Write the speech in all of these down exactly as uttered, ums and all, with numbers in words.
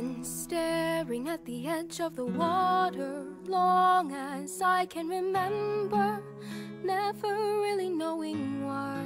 been staring at the edge of the water long as I can remember, never really knowing why.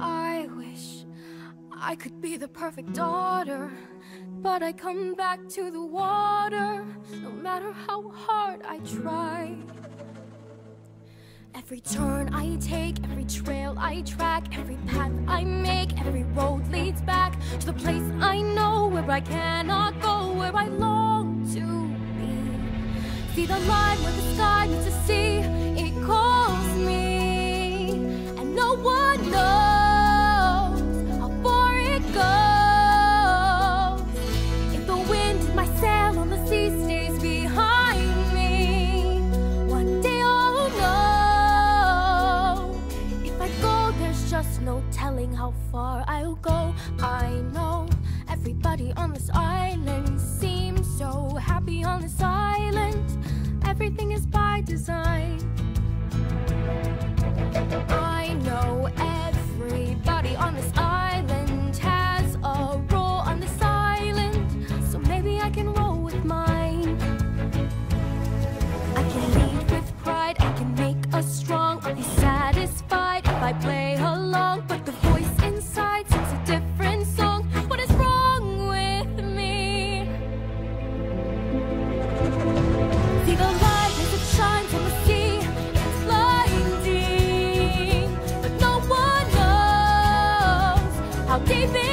I wish I could be the perfect daughter, but I come back to the water no matter how hard I try. Every turn I take, every trail I track, every path I make, every road leads back to the place I know, where I cannot go, where I long to be. See the line where the sky meets the sea, it calls me, and no one knows how far it goes. If the wind in my sail on the sea stays behind, just no telling how far I'll go. I know everybody on this island seems so happy on this island. Everything is by design. I know everybody on this island has a role on this island, so maybe I can roll with mine. I can lead with pride, I can make us strong. I'll be satisfied if I play. David!